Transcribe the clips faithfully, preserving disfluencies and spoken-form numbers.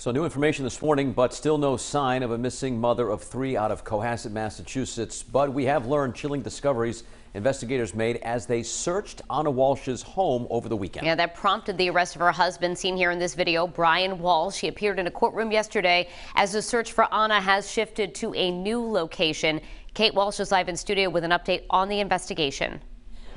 So new information this morning, but still no sign of a missing mother of three out of Cohasset, Massachusetts. But we have learned chilling discoveries investigators made as they searched Ana Walshe's home over the weekend. Yeah, that prompted the arrest of her husband seen here in this video, Brian Walshe. He appeared in a courtroom yesterday as the search for Ana has shifted to a new location. Kate Walsh is live in studio with an update on the investigation.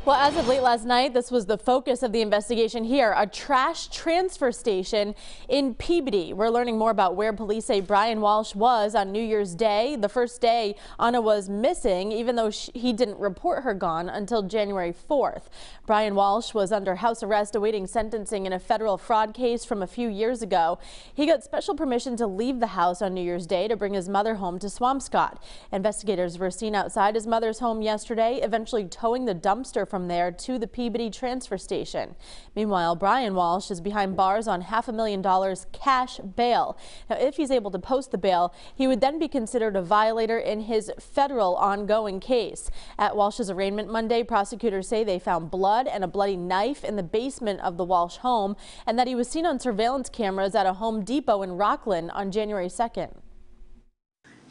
Well, as of late last night, this was the focus of the investigation here, a trash transfer station in Peabody. We're learning more about where police say Brian Walshe was on New Year's Day, the first day Ana was missing, even though she, he didn't report her gone until January fourth. Brian Walshe was under house arrest awaiting sentencing in a federal fraud case from a few years ago. He got special permission to leave the house on New Year's Day to bring his mother home to Swampscott. Investigators were seen outside his mother's home yesterday, eventually towing the dumpster from there to the Peabody transfer station. Meanwhile, Brian Walshe is behind bars on half a million dollars cash bail. Now, if he's able to post the bail, he would then be considered a violator in his federal ongoing case. At Walshe's arraignment Monday, prosecutors say they found blood and a bloody knife in the basement of the Walshe home, and that he was seen on surveillance cameras at a Home Depot in Rockland on January second.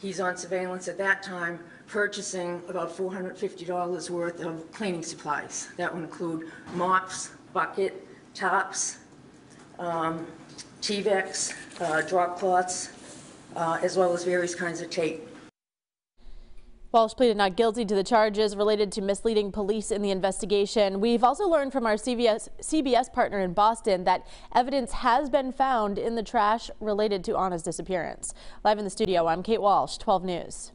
He's on surveillance at that time, purchasing about four hundred fifty dollars worth of cleaning supplies. That would include mops, bucket, tops, um, T-Vex, uh, drop cloths, uh, as well as various kinds of tape. Walshe pleaded not guilty to the charges related to misleading police in the investigation. We've also learned from our C B S, C B S partner in Boston that evidence has been found in the trash related to Ana's disappearance. Live in the studio, I'm Kate Walsh, twelve News.